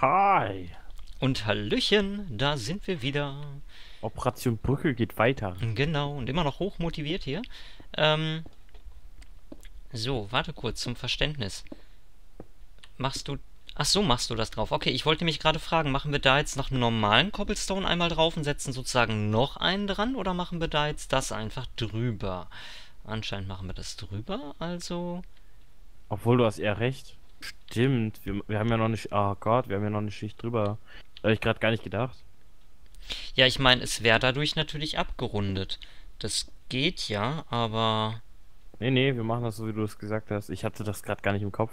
Hi! Und Hallöchen, da sind wir wieder. Operation Brücke geht weiter. Genau, und immer noch hoch motiviert hier. So, warte kurz zum Verständnis. Machst du... Ach so, machst du das drauf. Okay, ich wollte mich gerade fragen, machen wir da jetzt noch einen normalen Cobblestone einmal drauf und setzen sozusagen noch einen dran oder machen wir da jetzt das einfach drüber? Anscheinend machen wir das drüber, also... Obwohl, du hast eher recht. Stimmt, wir haben ja noch nicht... Oh Gott, wir haben ja noch eine Schicht drüber. Das habe ich gerade gar nicht gedacht. Ja, ich meine, es wäre dadurch natürlich abgerundet. Das geht ja, aber... Nee, nee, wir machen das so, wie du es gesagt hast. Ich hatte das gerade gar nicht im Kopf.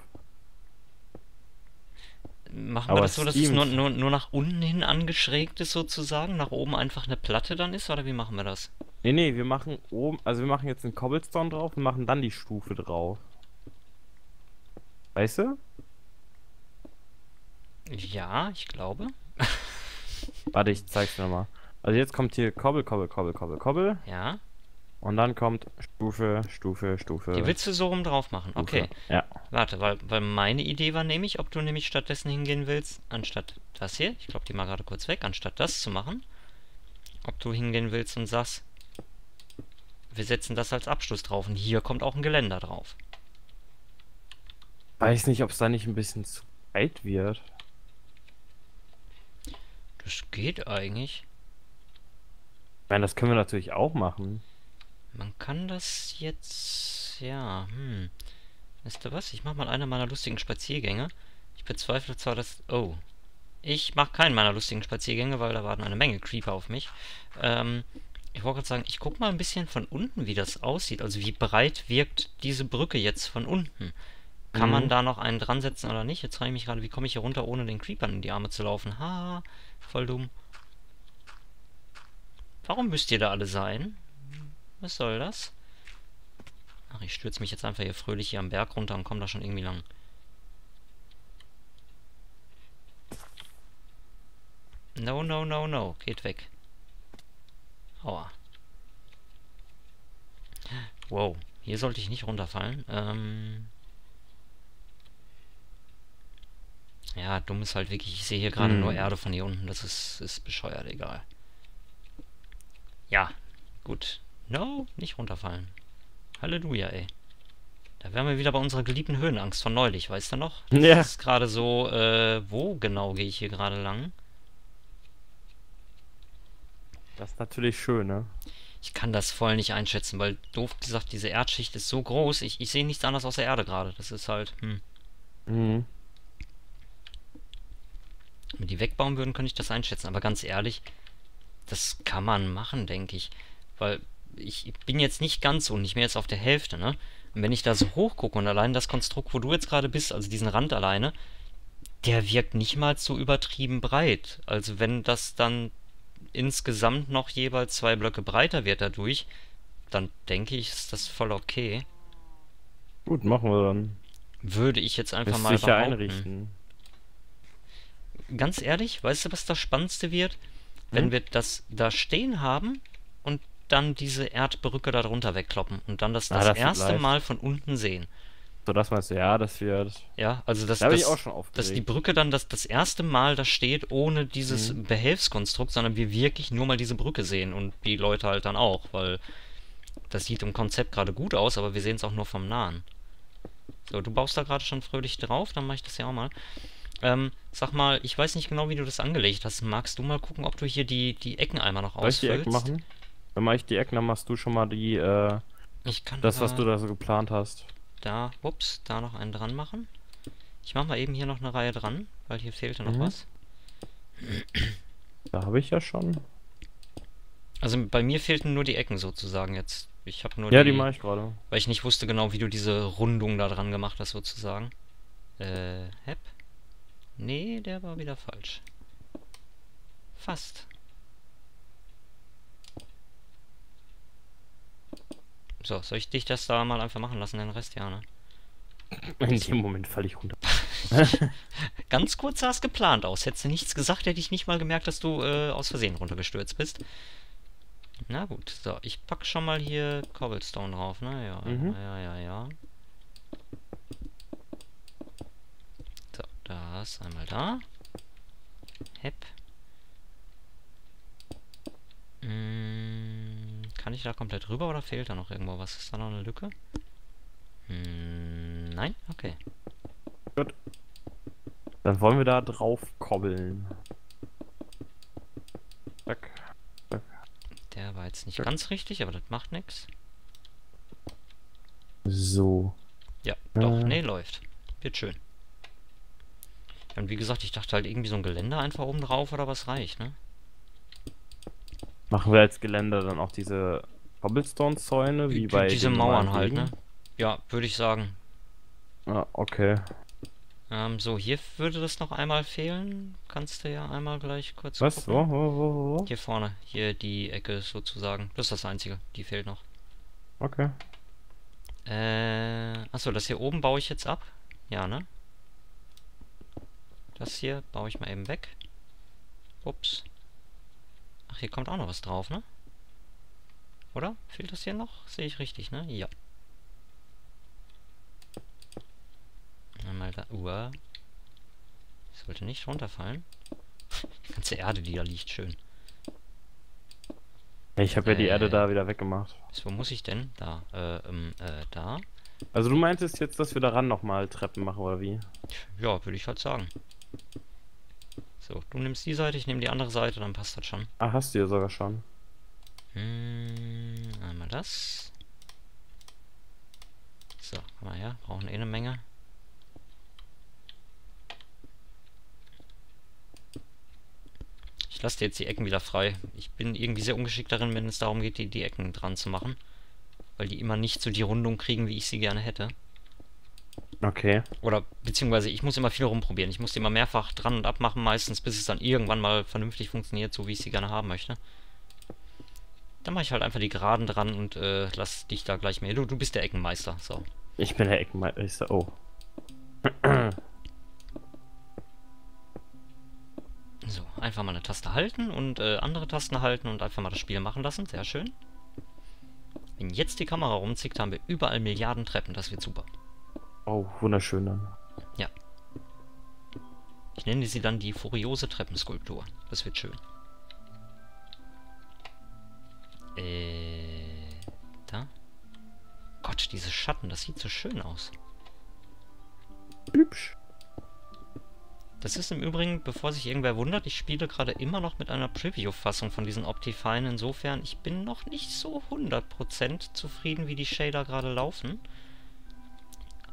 Machen wir das so, dass es nur nach unten hin angeschrägt ist sozusagen, nach oben einfach eine Platte dann ist, oder wie machen wir das? Nee, nee, wir machen oben, also wir machen jetzt einen Cobblestone drauf und machen dann die Stufe drauf. Weißt du? Ja, ich glaube. Warte, ich zeig's dir nochmal. Also jetzt kommt hier Cobble, Cobble, Cobble, Cobble, Cobble. Ja. Und dann kommt Stufe, Stufe, Stufe. Die willst du so rum drauf machen, okay. Ja. Warte, weil meine Idee war nämlich, ob du nämlich stattdessen hingehen willst, anstatt das hier, ich glaube die mal gerade kurz weg, anstatt das zu machen, ob du hingehen willst und sagst, wir setzen das als Abschluss drauf und hier kommt auch ein Geländer drauf. Weiß nicht, ob es da nicht ein bisschen zu weit wird. Das geht eigentlich. Ich meine, das können wir natürlich auch machen. Man kann das jetzt... Ja, Wisst ihr was? Ich mache mal eine meiner lustigen Spaziergänge. Ich bezweifle zwar, dass... Oh. Ich mache keinen meiner lustigen Spaziergänge, weil da warten eine Menge Creeper auf mich. Ich wollte gerade sagen, ich gucke mal ein bisschen von unten, wie das aussieht. Also wie breit wirkt diese Brücke jetzt von unten. Kann man da noch einen dran setzen oder nicht? Jetzt frage ich mich gerade, wie komme ich hier runter, ohne den Creepern in die Arme zu laufen? Ha, voll dumm. Warum müsst ihr da alle sein? Was soll das? Ach, ich stürze mich jetzt einfach hier fröhlich hier am Berg runter und komme da schon irgendwie lang. No, no, no, no. Geht weg. Aua. Wow. Hier sollte ich nicht runterfallen. Ja, dumm ist halt wirklich... Ich sehe hier gerade nur Erde von hier unten. Das ist bescheuert, egal. Ja, gut. No, nicht runterfallen. Halleluja, ey. Da wären wir wieder bei unserer geliebten Höhenangst von neulich, weißt du noch? Das ist gerade so, wo genau gehe ich hier gerade lang? Das ist natürlich schön, ne? Ich kann das voll nicht einschätzen, weil, doof gesagt, diese Erdschicht ist so groß, ich sehe nichts anderes außer Erde gerade. Das ist halt, Wenn wir die wegbauen würden, könnte ich das einschätzen. Aber ganz ehrlich, das kann man machen, denke ich. Weil... Ich bin jetzt nicht ganz so, nicht mehr jetzt auf der Hälfte, ne? Und wenn ich da so hoch gucke und allein das Konstrukt, wo du jetzt gerade bist, also diesen Rand alleine, der wirkt nicht mal so übertrieben breit. Also wenn das dann insgesamt noch jeweils 2 Blöcke breiter wird dadurch, dann denke ich, ist das voll okay. Gut, machen wir dann. Würde ich jetzt einfach mal behaupten. Sicher einrichten. Ganz ehrlich, weißt du, was das Spannendste wird? Wenn wir das da stehen haben und dann diese Erdbrücke da drunter wegkloppen und dann das erste Mal von unten sehen. So, das meinst du, ja, das wird... Ja, also dass die Brücke dann das erste Mal da steht, ohne dieses Behelfskonstrukt, sondern wir wirklich nur mal diese Brücke sehen und die Leute halt dann auch, weil das sieht im Konzept gerade gut aus, aber wir sehen es auch nur vom Nahen. So, du baust da gerade schon fröhlich drauf, dann mache ich das ja auch mal. Sag mal, ich weiß nicht genau, wie du das angelegt hast. Magst du mal gucken, ob du hier die Ecken einmal noch ausfüllst? Soll ich die Ecken machen? Dann mache ich die Ecken, dann machst du schon mal die, das, was du da so geplant hast. Da, ups, da noch einen dran machen. Ich mache mal eben hier noch eine Reihe dran, weil hier fehlte noch was. Da habe ich ja schon. Also bei mir fehlten nur die Ecken sozusagen jetzt. Ich habe nur die mache ich gerade. Weil ich nicht wusste genau, wie du diese Rundung da dran gemacht hast sozusagen. Hep. Nee, der war wieder falsch. Fast. So, soll ich dich das da mal einfach machen lassen, den Rest, ja, ne? In dem Moment falle ich runter. Ganz kurz sah es geplant aus. Hättest du nichts gesagt, hätte ich nicht mal gemerkt, dass du aus Versehen runtergestürzt bist. Na gut, so, ich pack schon mal hier Cobblestone drauf, ne? Ja, ja. So, das einmal da. App. Kann ich da komplett rüber oder fehlt da noch irgendwo was? Ist da noch eine Lücke? Nein? Okay. Gut. Dann wollen wir da drauf kobbeln. Zack. Zack. Der war jetzt nicht Zack. Ganz richtig, aber das macht nichts. So. Ja, doch. Nee, läuft. Wird schön. Und wie gesagt, ich dachte halt irgendwie so ein Geländer einfach oben drauf oder was reicht, ne? Machen wir als Geländer dann auch diese Cobblestone-Zäune, wie bei diese Mauern halt, ne? Ja, würde ich sagen. Ah, okay. So, hier würde das noch einmal fehlen. Kannst du ja einmal gleich kurz was? Wo, wo, wo? Hier vorne. Hier die Ecke sozusagen. Das ist das Einzige. Die fehlt noch. Okay. Achso, das hier oben baue ich jetzt ab. Ja, ne? Das hier baue ich mal eben weg. Ups. Ach, hier kommt auch noch was drauf, ne? Oder? Fehlt das hier noch? Sehe ich richtig, ne? Ja. Einmal da... Uah. Sollte nicht runterfallen. Die ganze Erde, die da liegt, schön. Ich habe ja die Erde da wieder weggemacht. Bis wo muss ich denn? Da. Da. Also du meintest jetzt, dass wir daran nochmal Treppen machen, oder wie? Ja, würde ich halt sagen. So, du nimmst die Seite, ich nehme die andere Seite, dann passt das schon. Ah, hast du ja sogar schon. Einmal das. So, komm mal her, brauchen eh eine Menge. Ich lasse dir jetzt die Ecken wieder frei. Ich bin irgendwie sehr ungeschickt darin, wenn es darum geht, die Ecken dran zu machen. Weil die immer nicht so die Rundung kriegen, wie ich sie gerne hätte. Okay. Oder, beziehungsweise, ich muss immer viel rumprobieren. Ich muss die immer mehrfach dran und abmachen meistens, bis es dann irgendwann mal vernünftig funktioniert, so wie ich sie gerne haben möchte. Dann mache ich halt einfach die Geraden dran und lass dich da gleich mehr. Du bist der Eckenmeister, so. Ich bin der Eckenmeister, oh. So, einfach mal eine Taste halten und andere Tasten halten und einfach mal das Spiel machen lassen, sehr schön. Wenn jetzt die Kamera rumzickt, haben wir überall Milliarden Treppen, das wird super. Oh, wunderschön dann. Ja. Ich nenne sie dann die furiose Treppenskulptur. Das wird schön. Da? Gott, diese Schatten, das sieht so schön aus. Hübsch. Das ist im Übrigen, bevor sich irgendwer wundert, ich spiele gerade immer noch mit einer Preview-Fassung von diesen Optifine. Insofern, ich bin noch nicht so 100% zufrieden, wie die Shader gerade laufen.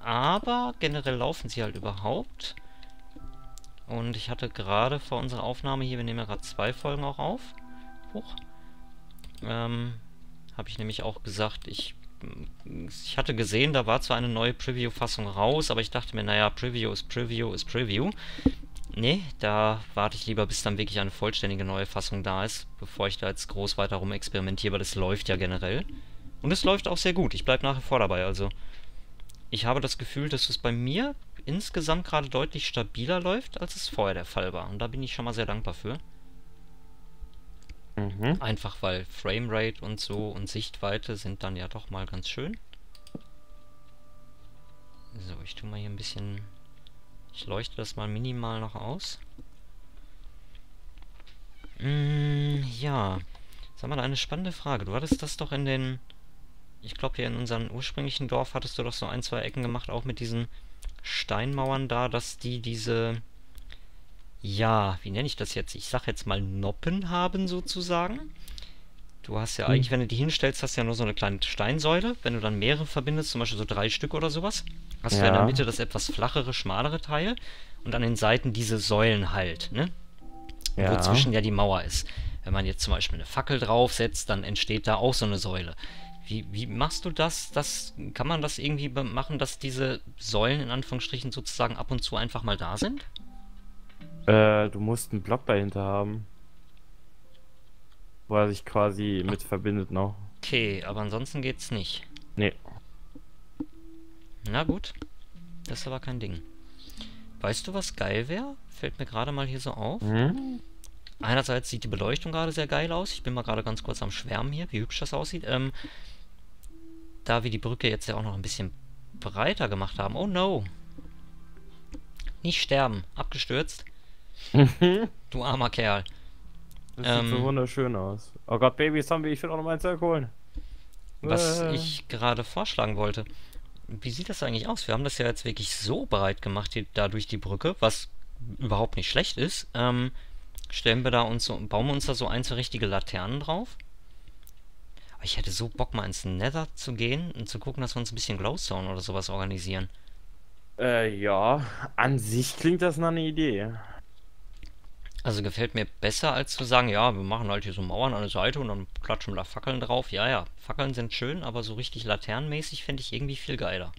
Aber generell laufen sie halt überhaupt. Und ich hatte gerade vor unserer Aufnahme hier, wir nehmen ja gerade 2 Folgen auch auf. Hoch. Habe ich nämlich auch gesagt, ich hatte gesehen, da war zwar eine neue Preview-Fassung raus, aber ich dachte mir, naja, Preview ist Preview ist Preview. Nee, da warte ich lieber, bis dann wirklich eine vollständige neue Fassung da ist, bevor ich da jetzt groß weiter rum experimentiere, weil das läuft ja generell. Und es läuft auch sehr gut, ich bleibe nach wie vor dabei, also... Ich habe das Gefühl, dass es bei mir insgesamt gerade deutlich stabiler läuft, als es vorher der Fall war. Und da bin ich schon mal sehr dankbar für. Mhm. Einfach weil Framerate und so und Sichtweite sind dann ja doch mal ganz schön. So, ich tue mal hier ein bisschen... Ich leuchte das mal minimal noch aus. Ja. Sag mal, eine spannende Frage. Du hattest das doch in den... Ich glaube, hier in unserem ursprünglichen Dorf hattest du doch so 1, 2 Ecken gemacht, auch mit diesen Steinmauern da, dass die diese, ja, wie nenne ich das jetzt? Ich sag jetzt mal Noppen haben sozusagen. Du hast ja eigentlich, wenn du die hinstellst, hast du ja nur so eine kleine Steinsäule. Wenn du dann mehrere verbindest, zum Beispiel so 3 Stück oder sowas, hast du ja in der Mitte das etwas flachere, schmalere Teil und an den Seiten diese Säulen halt, ne? Ja. Wo zwischen ja die Mauer ist. Wenn man jetzt zum Beispiel eine Fackel draufsetzt, dann entsteht da auch so eine Säule. Wie machst du das? Kann man das irgendwie machen, dass diese Säulen in Anführungsstrichen sozusagen ab und zu einfach mal da sind? Du musst einen Block dahinter haben. Wo er sich quasi mit verbindet noch. Okay, aber ansonsten geht's nicht. Nee. Na gut. Das ist aber kein Ding. Weißt du, was geil wäre? Fällt mir gerade mal hier so auf. Mhm. Einerseits sieht die Beleuchtung gerade sehr geil aus. Ich bin mal gerade ganz kurz am Schwärmen hier, wie hübsch das aussieht. Da wir die Brücke jetzt ja auch noch ein bisschen breiter gemacht haben. Oh no! Nicht sterben. Abgestürzt. Du armer Kerl. Das sieht so wunderschön aus. Oh Gott, Baby-Zombie, ich will auch noch meinen Zeug holen. Was ich gerade vorschlagen wollte. Wie sieht das eigentlich aus? Wir haben das ja jetzt wirklich so breit gemacht, da durch die Brücke, was überhaupt nicht schlecht ist. Stellen wir da uns so, bauen wir uns da so ein, zwei richtige Laternen drauf. Ich hätte so Bock, mal ins Nether zu gehen und zu gucken, dass wir uns ein bisschen Glowstone oder sowas organisieren. Ja, an sich klingt das nach einer Idee. Also gefällt mir besser, als zu sagen, ja, wir machen halt hier so Mauern an der Seite und dann klatschen wir da Fackeln drauf. Ja, ja, Fackeln sind schön, aber so richtig laternenmäßig fände ich irgendwie viel geiler.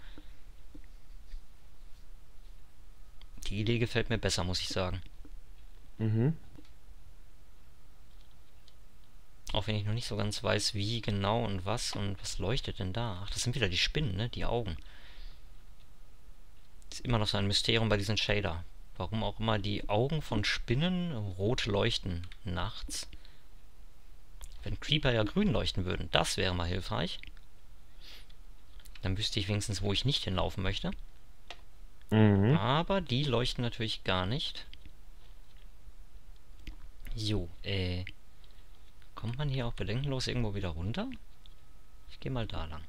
Die Idee gefällt mir besser, muss ich sagen. Mhm. Auch wenn ich noch nicht so ganz weiß, wie genau und was leuchtet denn da? Ach, das sind wieder die Spinnen, ne? Die Augen. Ist immer noch so ein Mysterium bei diesen Shader. Warum auch immer die Augen von Spinnen rot leuchten nachts. Wenn Creeper ja grün leuchten würden, das wäre mal hilfreich. Dann wüsste ich wenigstens, wo ich nicht hinlaufen möchte. Mhm. Aber die leuchten natürlich gar nicht. So, kommt man hier auch bedenkenlos irgendwo wieder runter? Ich gehe mal da lang.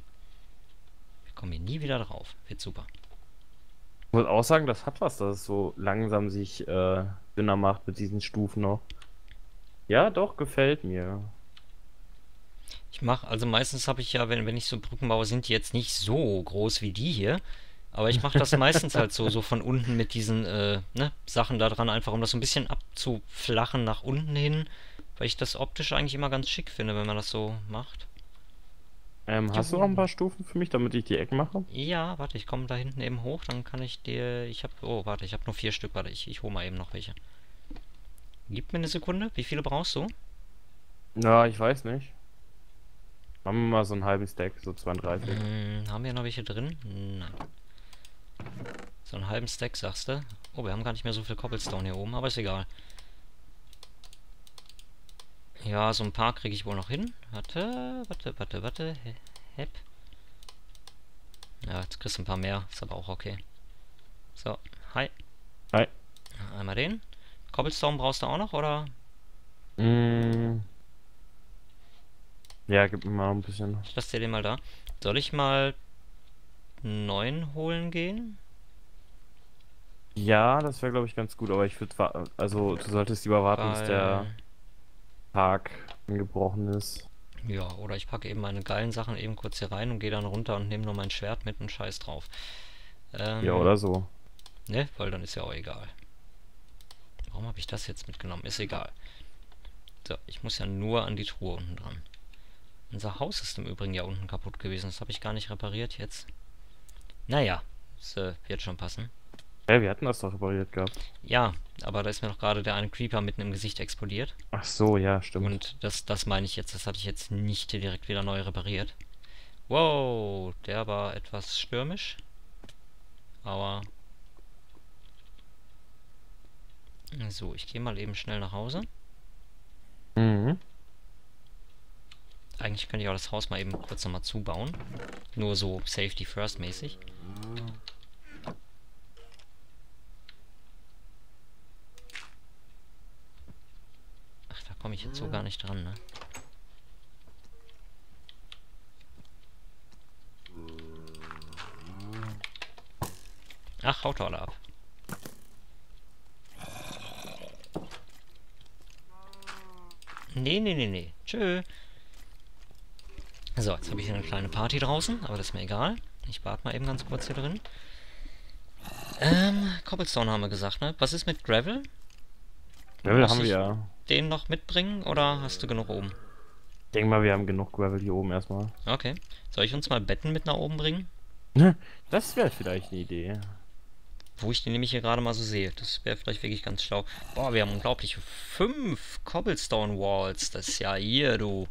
Wir kommen hier nie wieder drauf. Wird super. Ich muss auch sagen, das hat was, dass es so langsam sich dünner macht mit diesen Stufen noch. Ja, doch, gefällt mir. Ich mache, also meistens habe ich ja, wenn ich so Brücken baue, sind die jetzt nicht so groß wie die hier. Aber ich mache das meistens halt so von unten mit diesen Sachen da dran, einfach um das so ein bisschen abzuflachen nach unten hin. Weil ich das optisch eigentlich immer ganz schick finde, wenn man das so macht. Hast du noch ein paar Stufen für mich, damit ich die Ecken mache? Ja, warte, ich komme da hinten eben hoch, dann kann ich dir... ich habe nur 4 Stück, warte, ich hole mal eben noch welche. Gib mir eine Sekunde, wie viele brauchst du? Na, ich weiß nicht. Machen wir mal so einen halben Stack, so 32. Haben wir noch welche drin? Nein. So einen halben Stack, sagst du? Oh, wir haben gar nicht mehr so viel Cobblestone hier oben, aber ist egal. Ja, so ein paar kriege ich wohl noch hin. Warte. Hep. Ja, jetzt kriegst du ein paar mehr. Ist aber auch okay. So, hi. Hi. Einmal den. Cobblestone brauchst du auch noch, oder? Ja, gib mir mal ein bisschen. Ich lasse dir den mal da. Soll ich mal 9 holen gehen? Ja, das wäre, glaube ich, ganz gut. Aber ich würde warten. Also, du solltest lieber warten, bis der... Park angebrochen ist. Ja, oder ich packe eben meine geilen Sachen eben kurz hier rein und gehe dann runter und nehme nur mein Schwert mit und scheiß drauf. Ja, oder so. Ne, weil dann ist ja auch egal. Warum habe ich das jetzt mitgenommen? Ist egal. So, ich muss ja nur an die Truhe unten dran. Unser Haus ist im Übrigen ja unten kaputt gewesen. Das habe ich gar nicht repariert jetzt. Naja, das wird schon passen. Hey, wir hatten das doch repariert gehabt. Ja, aber da ist mir noch gerade der eine Creeper mitten im Gesicht explodiert. Ach so, ja, stimmt. Und das meine ich jetzt, das hatte ich jetzt nicht direkt wieder neu repariert. Wow, der war etwas stürmisch. Aber... So, ich gehe mal eben schnell nach Hause. Mhm. Eigentlich könnte ich auch das Haus mal eben kurz nochmal zubauen. Nur so Safety First mäßig. Komme ich jetzt so gar nicht dran, ne? Ach, haut alle ab. Nee. Tschö. So, jetzt habe ich hier eine kleine Party draußen, aber das ist mir egal. Ich warte mal eben ganz kurz hier drin. Cobblestone haben wir gesagt, ne? Was ist mit Gravel? Gravel haben wir ja. Den noch mitbringen oder hast du genug oben? Ich denke mal, wir haben genug Gravel hier oben erstmal. Okay. Soll ich uns mal Betten mit nach oben bringen? Das wäre vielleicht eine Idee. Wo ich die nämlich hier gerade mal so sehe. Das wäre vielleicht wirklich ganz schlau. Boah, wir haben unglaubliche 5 Cobblestone Walls. Das ist ja hier, du.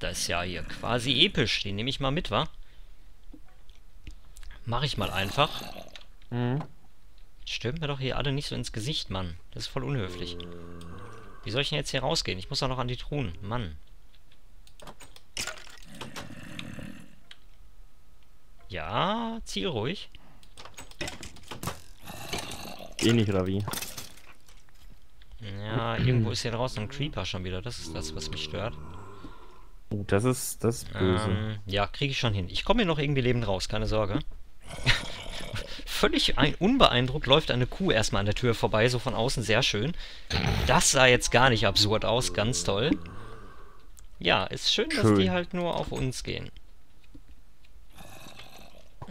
Das ist ja hier quasi episch. Den nehme ich mal mit, wa? Mache ich mal einfach. Mhm. Stürmt mir doch hier alle nicht so ins Gesicht, Mann. Das ist voll unhöflich. Wie soll ich denn jetzt hier rausgehen? Ich muss doch noch an die Truhen. Mann. Ja, ziel ruhig. Geh nicht, oder wie? Ja, irgendwo ist hier draußen ein Creeper schon wieder. Das ist das, was mich stört. Oh, das ist böse. Ja, kriege ich schon hin. Ich komme hier noch irgendwie lebend raus, keine Sorge. Völlig unbeeindruckt läuft eine Kuh erstmal an der Tür vorbei, so von außen, sehr schön. Das sah jetzt gar nicht absurd aus, ganz toll. Ja, ist schön, dass die halt nur auf uns gehen.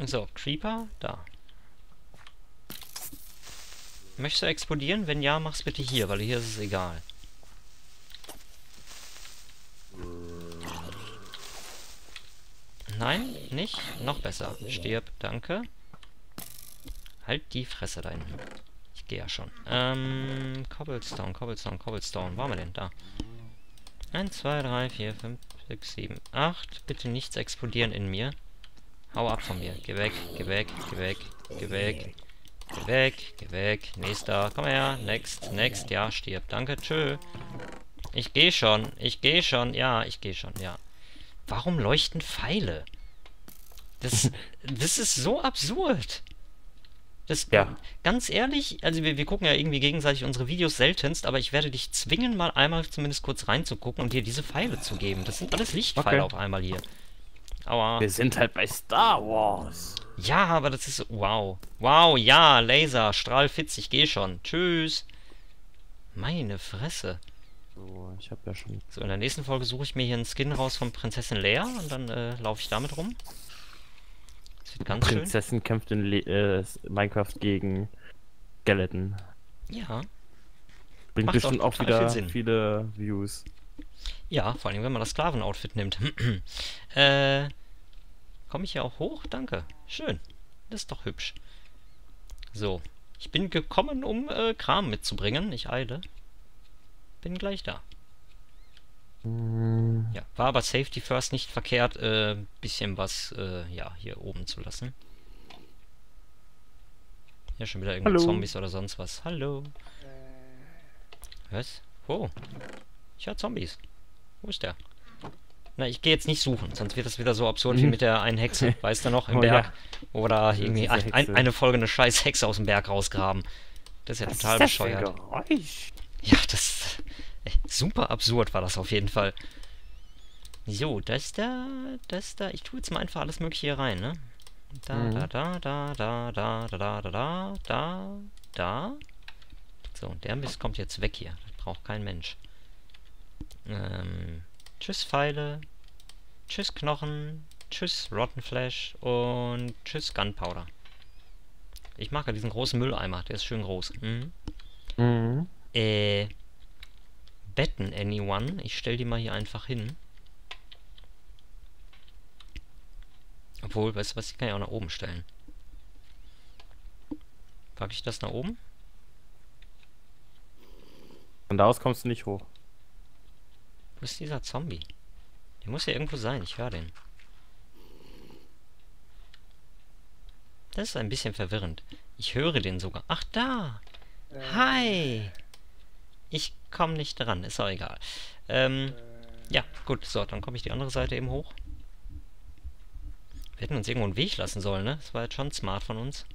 So, Creeper, da. Möchtest du explodieren? Wenn ja, mach's bitte hier, weil hier ist es egal. Nein, nicht. Noch besser. Stirb, danke. Halt die Fresse da hinten. Ich gehe ja schon. Cobblestone, Cobblestone, Cobblestone. Wo haben wir denn? Da. 1, 2, 3, 4, 5, 6, 7, 8. Bitte nichts explodieren in mir. Hau ab von mir. Geh weg, geh weg, geh weg, geh weg. Geh weg, geh weg. Nächster. Komm her. Next, next. Ja, stirb. Danke, tschö. Ich geh schon. Ich geh schon. Ja, ich geh schon. Ja. Warum leuchten Pfeile? Das ist so absurd. Das, ja. Ganz ehrlich, also wir gucken ja irgendwie gegenseitig unsere Videos seltenst, aber ich werde dich zwingen, mal einmal zumindest kurz reinzugucken und dir diese Pfeile zu geben. Das sind alles Lichtpfeile auf einmal hier. Aua. Wir sind halt bei Star Wars. Ja, aber das ist... Wow. Wow, ja, Laser, Strahlfitz, ich geh schon. Tschüss. Meine Fresse. So, ich hab ja schon... So, in der nächsten Folge suche ich mir hier einen Skin raus von Prinzessin Leia und dann laufe ich damit rum. Das wird ganz schön. Prinzessin kämpft in Minecraft gegen Skeleton. Ja. Bringt bestimmt auch wieder viele Views. Ja, vor allem, wenn man das Sklaven-Outfit nimmt. Komme ich hier auch hoch? Danke. Schön. Das ist doch hübsch. So. Ich bin gekommen, um Kram mitzubringen. Ich eile. Bin gleich da. Ja, war aber Safety First nicht verkehrt, bisschen was, ja, hier oben zu lassen. Ja, schon wieder irgendwelche Zombies oder sonst was. Hallo. Was? Oh. Ich hör Zombies. Wo ist der? Na, ich gehe jetzt nicht suchen, sonst wird das wieder so absurd wie mit der einen Hexe, weißt du noch, im Berg. Ja. Oder irgendwie eine Folge eine scheiß Hexe aus dem Berg rausgraben. Das ist ja total bescheuert. Ja, das... Ey, super absurd war das auf jeden Fall. So, das da... Ich tue jetzt mal einfach alles mögliche hier rein, ne? Da, da, da, da, da, da, da, da, da, da, da. So, der Mist kommt jetzt weg hier. Das braucht kein Mensch. Tschüss Pfeile, tschüss Knochen, tschüss Rotten Flesh und tschüss Gunpowder. Ich mag ja diesen großen Mülleimer, der ist schön groß. Betten anyone? Ich stell die mal hier einfach hin. Obwohl, weißt du was, ich kann ja auch nach oben stellen. Packe ich das nach oben? Von da aus kommst du nicht hoch. Wo ist dieser Zombie? Der muss ja irgendwo sein, ich höre den. Das ist ein bisschen verwirrend. Ich höre den sogar. Ach, da! Hi! Ich komme nicht dran, ist auch egal. Ja, gut, so, dann komme ich die andere Seite eben hoch. Wir hätten uns irgendwo einen Weg lassen sollen, ne? Das war jetzt schon smart von uns.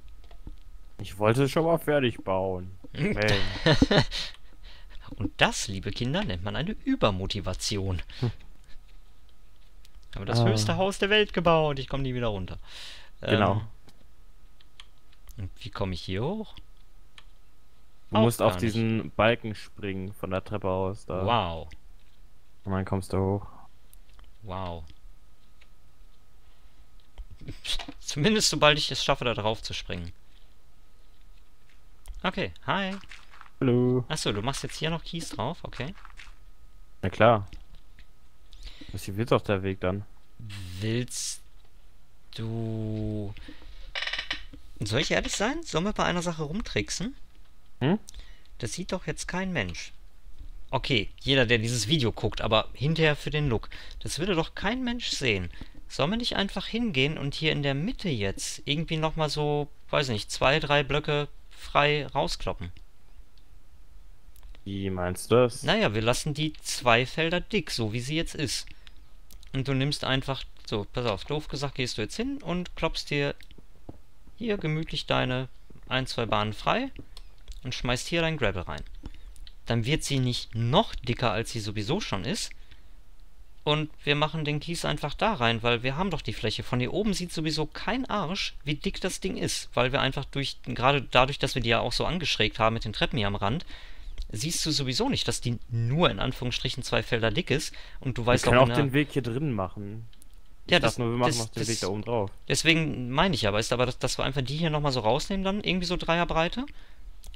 Ich wollte es schon mal fertig bauen. Und das, liebe Kinder, nennt man eine Übermotivation. Habe das höchste Haus der Welt gebaut. Ich komme nie wieder runter. Genau. Und wie komme ich hier hoch? Du musst auf diesen Balken springen von der Treppe aus. Da. Wow. Und dann kommst du hoch. Wow. Zumindest sobald ich es schaffe, da drauf zu springen. Okay, hi. Hallo. Achso, du machst jetzt hier noch Kies drauf, okay. Na klar. Was hier wird doch der Weg dann. Willst du... Soll ich ehrlich sein? Sollen wir bei einer Sache rumtricksen? Hm? Das sieht doch jetzt kein Mensch. Okay, jeder, der dieses Video guckt, aber hinterher für den Look. Das würde doch kein Mensch sehen. Sollen wir nicht einfach hingehen und hier in der Mitte jetzt irgendwie nochmal so, weiß nicht, 2, 3 Blöcke frei rauskloppen? Wie meinst du das? Naja, wir lassen die 2 Felder dick, so wie sie jetzt ist. Und du nimmst einfach, so, pass auf, doof gesagt, gehst du jetzt hin und klopfst dir hier gemütlich deine 1, 2 Bahnen frei und schmeißt hier dein Gravel rein. dann wird sie nicht noch dicker, als sie sowieso schon ist. Und wir machen den Kies einfach da rein, weil wir haben doch die Fläche. Von hier oben sieht sowieso kein Arsch, wie dick das Ding ist. Weil wir einfach durch, gerade dadurch, dass wir die ja auch so angeschrägt haben mit den Treppen hier am Rand, siehst du sowieso nicht, dass die nur in Anführungsstrichen 2 Felder dick ist. Und du weißt auch, auch den Weg hier drin machen. Ja, das nur, wir machen auch den Weg da oben drauf. Deswegen meine ich ja, weißt du, aber dass wir einfach die hier nochmal so rausnehmen dann, irgendwie so 3er Breite.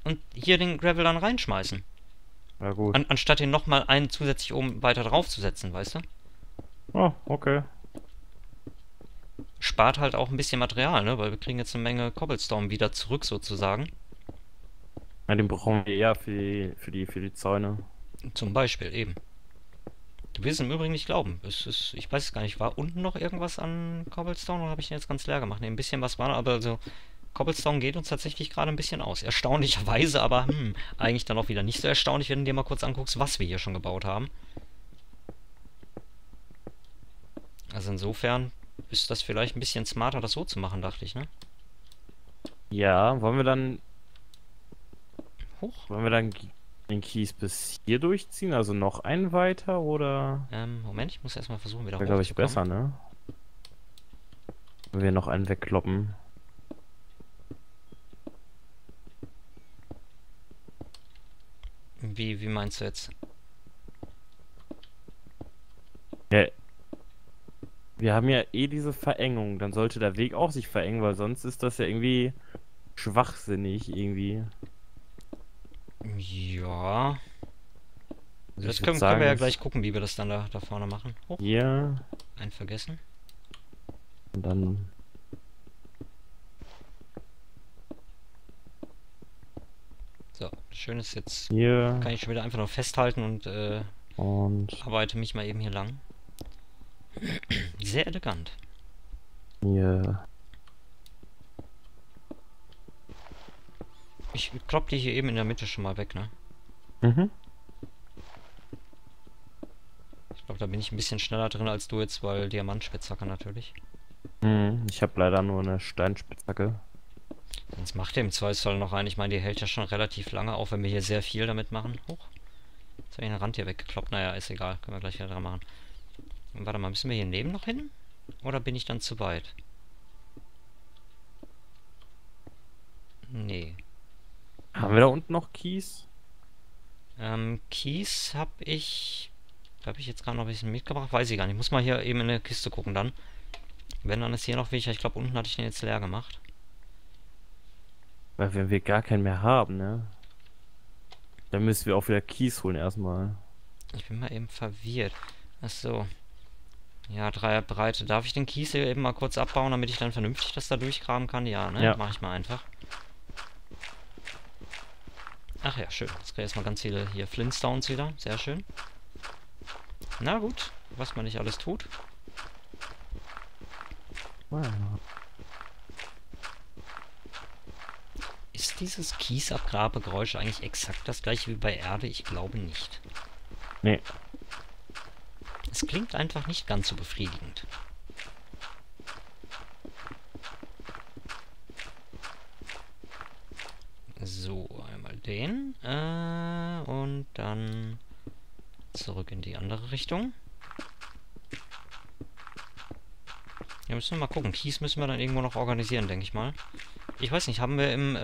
Und hier den Gravel dann reinschmeißen. Na gut. Anstatt den nochmal einen zusätzlich oben weiter draufzusetzen, weißt du? Oh, okay. Spart halt auch ein bisschen Material, ne? Weil wir kriegen jetzt eine Menge Cobblestone wieder zurück, sozusagen. Ja, den brauchen wir eher für die Zäune. Zum Beispiel, eben. Du wirst im Übrigen nicht glauben. Ich weiß es gar nicht, war unten noch irgendwas an Cobblestone oder habe ich den jetzt ganz leer gemacht? Ne, ein bisschen was war, aber so... Cobblestone geht uns tatsächlich gerade ein bisschen aus. Erstaunlicherweise, aber eigentlich dann auch wieder nicht so erstaunlich, wenn du dir mal kurz anguckst, was wir hier schon gebaut haben. Also insofern ist das vielleicht ein bisschen smarter, das so zu machen, dachte ich, ne? Ja, wollen wir dann... Hoch? Wollen wir dann den Kies bis hier durchziehen? Also noch einen weiter, oder...? Moment, ich muss erstmal versuchen, wieder hochzukommen. Wäre, glaube ich, besser, ne? Wenn wir noch einen wegkloppen. Wie meinst du jetzt? Ja. Wir haben ja eh diese Verengung. Dann sollte der Weg auch sich verengen, weil sonst ist das ja irgendwie schwachsinnig irgendwie. Ja. Also das können wir ja gleich gucken, wie wir das dann da vorne machen. Hoch. Ja. Einen vergessen. Und dann... So, schön ist jetzt, yeah. Kann ich schon wieder einfach nur festhalten und arbeite mich mal eben hier lang. Sehr elegant. Ja. Yeah. Ich klopp die hier eben in der Mitte schon mal weg, ne? Mhm. Ich glaube, da bin ich ein bisschen schneller drin als du jetzt, weil Diamantspitzhacke natürlich. Mhm, ich habe leider nur eine Steinspitzhacke. Sonst macht ihr im Zweifelsfall noch einen. Ich meine, die hält ja schon relativ lange, auch wenn wir hier sehr viel damit machen. Hoch. Jetzt habe ich den Rand hier weggekloppt. Naja, ist egal. Können wir gleich wieder dran machen. Und warte mal, müssen wir hier neben noch hin? Oder bin ich dann zu weit? Nee. Haben wir da unten noch Kies? Kies habe ich... Da habe ich jetzt gerade noch ein bisschen mitgebracht. Weiß ich gar nicht. Ich muss mal hier eben in eine Kiste gucken dann. Wenn, dann ist hier noch welcher. Ich glaube, unten hatte ich den jetzt leer gemacht. Weil wenn wir gar keinen mehr haben, ne? Dann müssen wir auch wieder Kies holen erstmal. Ich bin mal eben verwirrt. Achso. Ja, 3er Breite. Darf ich den Kies hier eben mal kurz abbauen, damit ich dann vernünftig das da durchgraben kann? Ja, ne? Ja. Mach ich mal einfach. Ach ja, schön. Jetzt krieg ich erstmal ganz viele hier Flintstones wieder. Sehr schön. Na gut, was man nicht alles tut. Wow. Ist dieses Kiesabgrabegeräusch eigentlich exakt das gleiche wie bei Erde? Ich glaube nicht. Nee. Es klingt einfach nicht ganz so befriedigend. So, einmal den. Und dann zurück in die andere Richtung. Ja, müssen wir mal gucken. Kies müssen wir dann irgendwo noch organisieren, denke ich mal. Ich weiß nicht, haben wir im,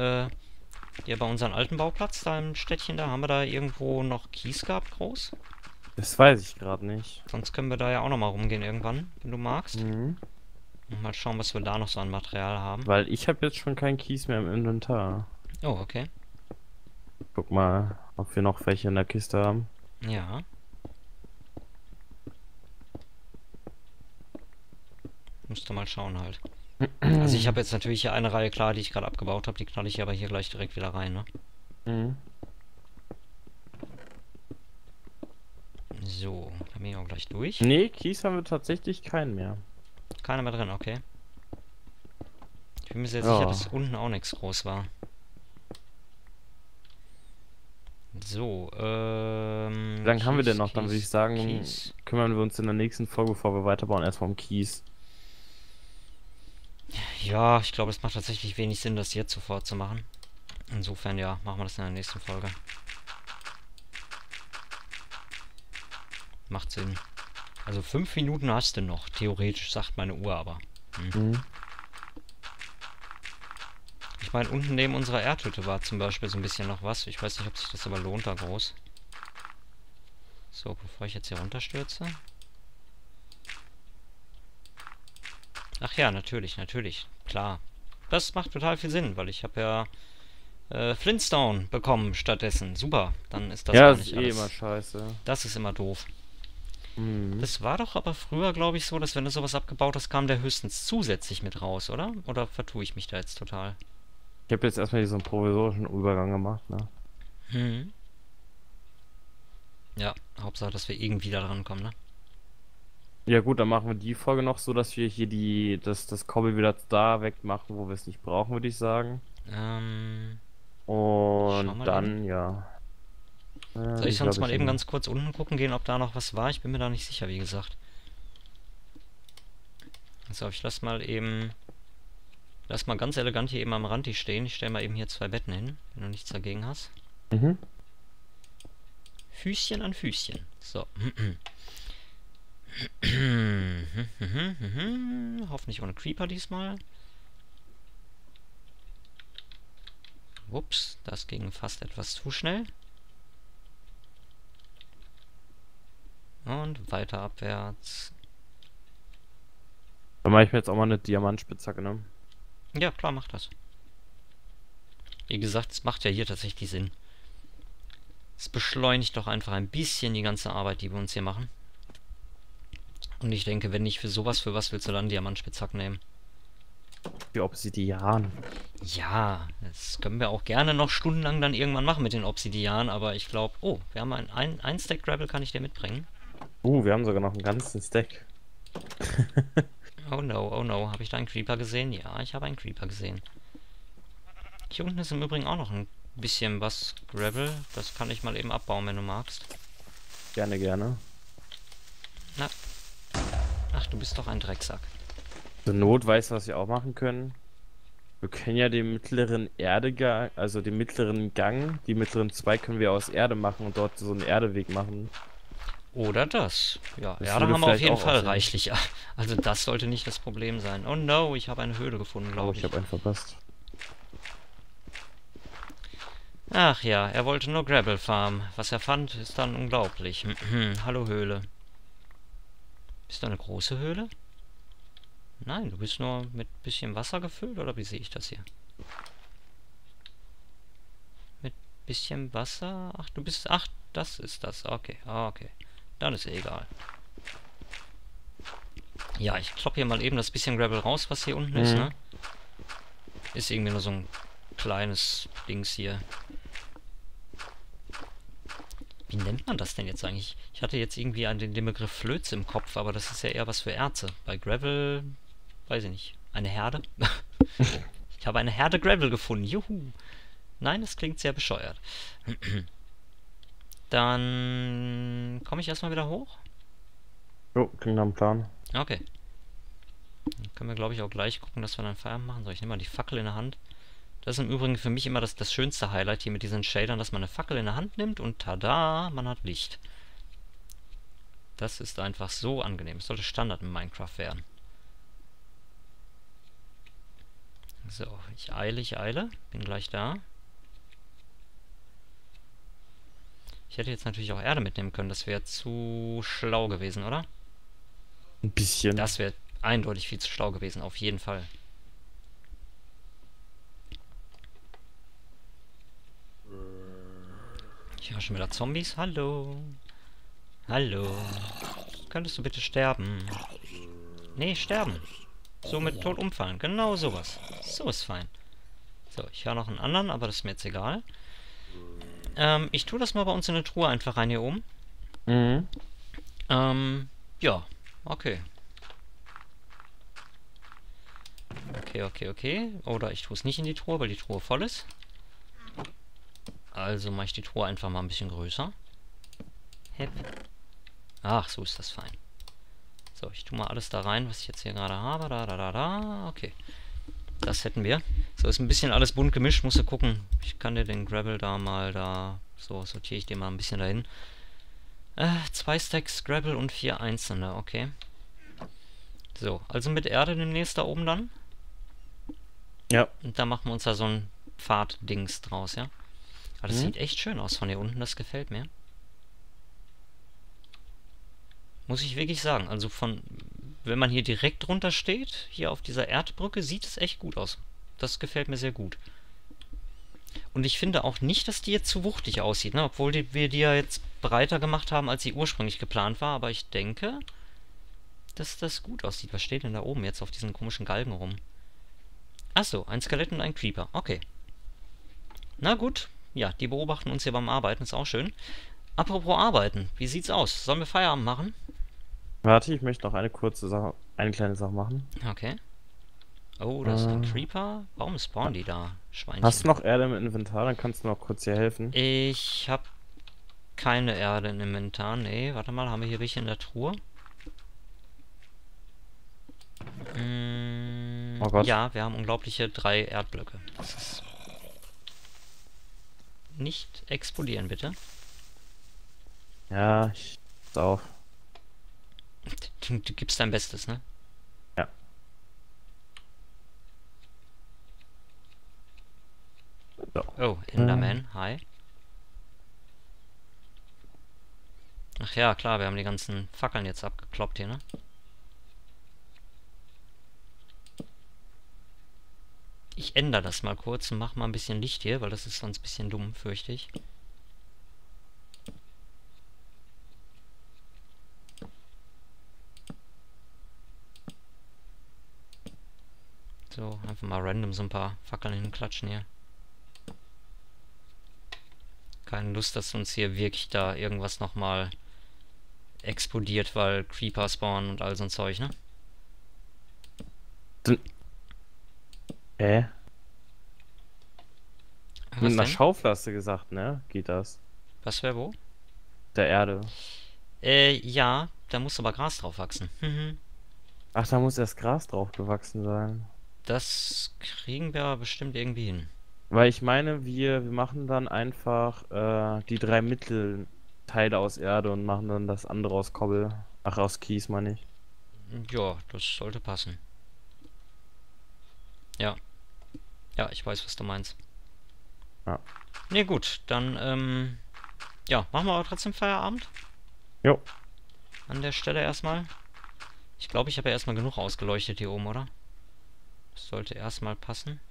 hier bei unserem alten Bauplatz, da im Städtchen, da haben wir da irgendwo noch Kies gehabt, groß? Das weiß ich gerade nicht. Sonst können wir da ja auch nochmal rumgehen irgendwann, wenn du magst. Mhm. Und mal schauen, was wir da noch so an Material haben. Weil ich habe jetzt schon keinen Kies mehr im Inventar. Oh, okay. Guck mal, ob wir noch welche in der Kiste haben. Ja. Musst du mal schauen halt. Also ich habe jetzt natürlich hier eine Reihe klar, die ich gerade abgebaut habe, die knall ich aber hier gleich direkt wieder rein, ne? Mhm. So, dann bin ich auch gleich durch. Nee, Kies haben wir tatsächlich keinen mehr. Keiner mehr drin, okay. Ich bin mir sehr sicher, dass unten auch nichts groß war. So, wie lange haben wir denn noch? Dann würde ich sagen, kümmern wir uns in der nächsten Folge, bevor wir weiterbauen, erstmal um Kies. Ja, ich glaube, es macht tatsächlich wenig Sinn, das jetzt sofort zu machen. Insofern, ja, machen wir das in der nächsten Folge. Macht Sinn. Also 5 Minuten hast du noch, theoretisch, sagt meine Uhr aber. Ich meine, unten neben unserer Erdhütte war zum Beispiel so ein bisschen noch was. Ich weiß nicht, ob sich das aber lohnt, da groß. So, bevor ich jetzt hier runterstürze. Ach ja, natürlich, natürlich, klar. Das macht total viel Sinn, weil ich habe ja Flintstone bekommen stattdessen. Super, dann ist das ja gar nicht alles. Ja, ist eh immer scheiße. Das ist immer doof. Das war doch aber früher, glaube ich, so, dass wenn du sowas abgebaut hast, kam der höchstens zusätzlich mit raus, oder? Oder vertue ich mich da jetzt total? Ich habe jetzt erstmal hier so einen provisorischen Übergang gemacht, ne? Ja, Hauptsache, dass wir irgendwie da dran kommen, ne? Ja gut, dann machen wir die Folge noch so, dass wir hier das Cobble wieder da wegmachen, wo wir es nicht brauchen, würde ich sagen. Und dann, ja. Soll ich sonst mal eben ganz kurz unten gucken gehen, ob da noch was war? Ich bin mir da nicht sicher, wie gesagt. So, ich lass mal eben... Lass mal ganz elegant hier eben am Rand die stehen. Ich stelle mal eben hier 2 Betten hin, wenn du nichts dagegen hast. Füßchen an Füßchen. So. Hoffentlich ohne Creeper diesmal. Ups, das ging fast etwas zu schnell. Und weiter abwärts. Dann mache ich mir jetzt auch mal eine Diamantspitzhacke, ne? Ja, klar, mach das. Wie gesagt, es macht ja hier tatsächlich Sinn. Es beschleunigt doch einfach ein bisschen die ganze Arbeit, die wir uns hier machen. Und ich denke, wenn nicht für sowas, für was willst du dann Diamantspitzhacken nehmen? Für Obsidian. Ja, das können wir auch gerne noch stundenlang dann irgendwann machen mit den Obsidian, aber ich glaube... Oh, wir haben ein Stack Gravel, kann ich dir mitbringen. Wir haben sogar noch einen ganzen Stack. Oh no, habe ich da einen Creeper gesehen? Ja, ich habe einen Creeper gesehen. Hier unten ist im Übrigen auch noch ein bisschen was Gravel. Das kann ich mal eben abbauen, wenn du magst. Gerne, gerne. Na. Ach, du bist doch ein Drecksack. Zur Not weißt du, was wir auch machen können. Wir können ja den mittleren Erdegang, also den mittleren Gang, die mittleren 2 können wir aus Erde machen und dort so einen Erdeweg machen. Oder das. Ja, das Erde haben wir auf jeden Fall reichlich. Also das sollte nicht das Problem sein. Oh no, ich habe eine Höhle gefunden, glaube ich. Ich habe einen verpasst. Ach ja, er wollte nur Gravel farmen. Was er fand, ist dann unglaublich. Hallo Höhle. Bist du eine große Höhle? Nein, du bist nur mit ein bisschen Wasser gefüllt, oder wie sehe ich das hier? Mit bisschen Wasser? Ach, du bist... Ach, das ist das. Okay, okay. Dann ist egal. Ja, ich klopp hier mal eben das bisschen Gravel raus, was hier unten ist, ne? Ist irgendwie nur so ein kleines Dings hier. Wie nennt man das denn jetzt eigentlich? Ich hatte jetzt irgendwie den Begriff Flöz im Kopf, aber das ist ja eher was für Erze. Bei Gravel... Weiß ich nicht. Eine Herde? Ich habe eine Herde Gravel gefunden. Juhu! Nein, das klingt sehr bescheuert. Dann komme ich erstmal wieder hoch. Jo, klingt am Plan. Okay. Dann können wir, glaube ich, auch gleich gucken, dass wir dann Feierabend machen. So, ich nehme mal die Fackel in der Hand. Das ist im Übrigen für mich immer das schönste Highlight hier mit diesen Shadern, dass man eine Fackel in der Hand nimmt und tada, man hat Licht. Das ist einfach so angenehm. Das sollte Standard in Minecraft werden. So, ich eile. Bin gleich da. Ich hätte jetzt natürlich auch Erde mitnehmen können. Das wäre zu schlau gewesen, oder? Ein bisschen. Das wäre eindeutig viel zu schlau gewesen, auf jeden Fall. Ich höre schon wieder Zombies. Hallo. Hallo. Könntest du bitte sterben? Nee, sterben. So mit tot umfallen. Genau sowas. So ist fein. So, ich höre noch einen anderen, aber das ist mir jetzt egal. Ich tue das mal bei uns in eine Truhe einfach rein hier oben. Ja, okay. Okay. Oder ich tue es nicht in die Truhe, weil die Truhe voll ist. Also mache ich die Truhe einfach mal ein bisschen größer. Hep. Ach, so ist das fein. So, ich tue mal alles da rein, was ich jetzt hier gerade habe. Okay. Das hätten wir. So, ist ein bisschen alles bunt gemischt, musst du gucken. Ich kann dir den Gravel da mal da... So, sortiere ich den mal ein bisschen dahin. 2 Stacks Gravel und 4 einzelne, okay. So, also mit Erde demnächst da oben dann. Ja. Und da machen wir uns da so ein Pfad-Dings draus, ja. Aber das sieht echt schön aus von hier unten, das gefällt mir. Muss ich wirklich sagen, also von... Wenn man hier direkt drunter steht, hier auf dieser Erdbrücke, sieht es echt gut aus. Das gefällt mir sehr gut. Und ich finde auch nicht, dass die jetzt zu wuchtig aussieht, ne? Obwohl wir die ja jetzt breiter gemacht haben, als sie ursprünglich geplant war. Aber ich denke, dass das gut aussieht. Was steht denn da oben jetzt auf diesen komischen Galgen rum? Achso, ein Skelett und ein Creeper. Okay. Na gut. Ja, die beobachten uns hier beim Arbeiten. Ist auch schön. Apropos Arbeiten. Wie sieht's aus? Sollen wir Feierabend machen? Warte, ich möchte noch eine kurze Sache, eine kleine Sache machen. Okay. Oh, das ist ein Creeper. Warum spawnen die da? Schweinchen. Hast du noch Erde im Inventar? Dann kannst du noch kurz hier helfen. Ich habe keine Erde im Inventar. Nee, warte mal. Haben wir hier welche in der Truhe? Oh Gott. Ja, wir haben unglaubliche 3 Erdblöcke. Das ist... Nicht explodieren, bitte. Ja, ich... auch. Du gibst dein Bestes, ne? Ja. So. Oh, Enderman, hi. Ach ja, klar, wir haben die ganzen Fackeln jetzt abgekloppt hier, ne? Ich ändere das mal kurz und mache mal ein bisschen Licht hier, weil das ist sonst ein bisschen dumm, fürchte ich. So, einfach mal random so ein paar Fackeln hinklatschen hier. Keine Lust, dass uns hier wirklich da irgendwas nochmal explodiert, weil Creeper spawnen und all so ein Zeug, ne? Mit einer Schaufel hast du gesagt, ne? Geht das? Was wäre wo? Der Erde. Ja, da muss aber Gras drauf wachsen. Ach, da muss erst Gras drauf gewachsen sein. Das kriegen wir bestimmt irgendwie hin. Weil ich meine, wir machen dann einfach die 3 Mittelteile aus Erde und machen dann das andere aus Kobbel. Ach, aus Kies meine ich. Ja, das sollte passen. Ja. Ja, ich weiß, was du meinst. Ja. Ne, gut, dann, ja, machen wir aber trotzdem Feierabend. Jo. An der Stelle erstmal. Ich glaube, ich habe ja erstmal genug ausgeleuchtet hier oben, oder? Das sollte erstmal passen.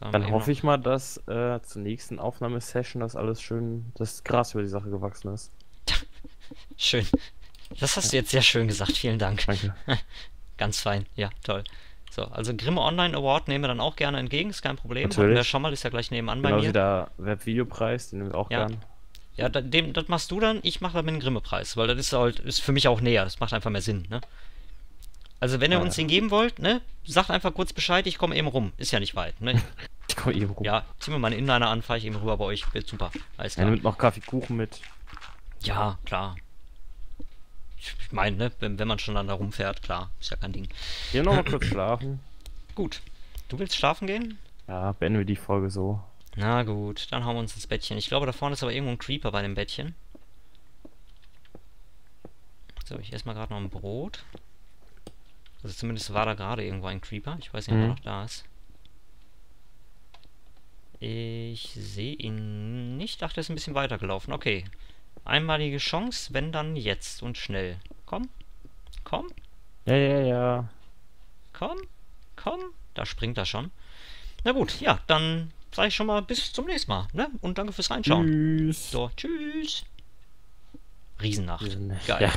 Dann hoffe ich mal, dass zur nächsten Aufnahmesession das alles schön, das Gras über die Sache gewachsen ist. Schön. Das hast du jetzt sehr schön gesagt. Vielen Dank. Danke. Ganz fein. Ja, toll. So, also Grimme Online Award nehmen wir dann auch gerne entgegen. Ist kein Problem. Natürlich. Der Schommerl ist ja gleich nebenan bei mir. Genau wie der Webvideopreis, den nehmen wir auch gerne. Ja, das machst du dann. Ich mache dann den Grimme-Preis, weil das ist halt für mich auch näher. Das macht einfach mehr Sinn, ne? Also wenn ihr uns den geben wollt, ne, sagt einfach kurz Bescheid, ich komme eben rum. Ist ja nicht weit, ne? Ich komme eben rum. Ja, zieh mir meine Inliner an, fahre ich eben rüber bei euch. Wird super. Alles klar. Ja, nimmt noch Kaffeekuchen mit. Ja, klar. Ich meine, ne, wenn man schon dann da rumfährt, klar, ist ja kein Ding. Hier nochmal kurz schlafen. Gut. Du willst schlafen gehen? Ja, beenden wir die Folge so. Na gut, dann hauen wir uns ins Bettchen. Ich glaube, da vorne ist aber irgendwo ein Creeper bei dem Bettchen. So, ich esse mal gerade noch ein Brot. Also zumindest war da gerade irgendwo ein Creeper. Ich weiß nicht, ob er noch da ist. Ich sehe ihn nicht. Ach, der ist ein bisschen weiter gelaufen. Okay. Einmalige Chance, wenn dann jetzt und schnell. Komm. Komm. Ja, ja, ja. Komm. Komm. Da springt er schon. Na gut, ja, dann sage ich schon mal bis zum nächsten Mal, ne? Und danke fürs Reinschauen. Tschüss. So, tschüss. Riesennacht. Geil. Ja.